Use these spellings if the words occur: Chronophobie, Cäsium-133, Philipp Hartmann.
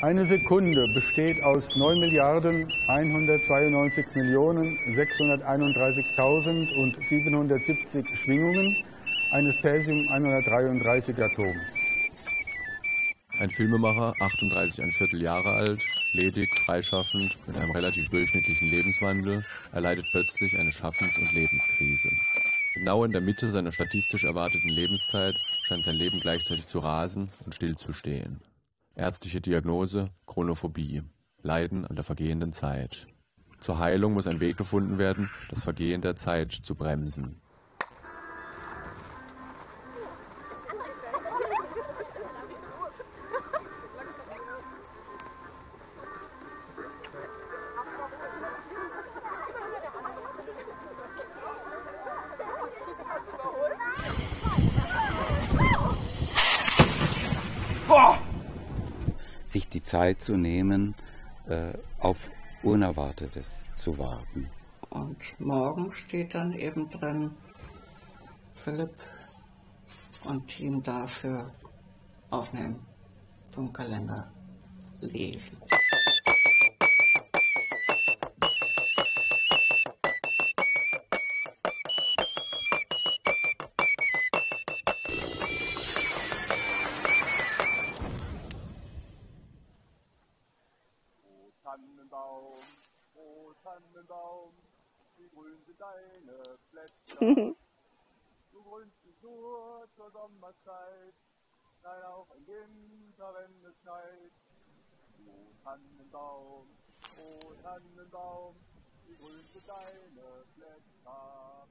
Eine Sekunde besteht aus 9.192.631.770 Schwingungen eines Cäsium-133-Atoms. Ein Filmemacher, 38¼ Jahre alt, ledig, freischaffend, mit einem relativ durchschnittlichen Lebenswandel, erleidet plötzlich eine Schaffens- und Lebenskrise. Genau in der Mitte seiner statistisch erwarteten Lebenszeit scheint sein Leben gleichzeitig zu rasen und stillzustehen. Ärztliche Diagnose, Chronophobie, Leiden an der vergehenden Zeit. Zur Heilung muss ein Weg gefunden werden, das Vergehen der Zeit zu bremsen. Sich die Zeit zu nehmen, auf Unerwartetes zu warten. Und morgen steht dann eben drin, Philipp und Team dafür aufnehmen, vom Kalender lesen. Oh Tannenbaum, wie grün sind deine Blätter. Du grünst dich nur zur Sommerzeit, nein auch im Winter, wenn es schneit. Oh Tannenbaum, wie grün sind deine Blätter.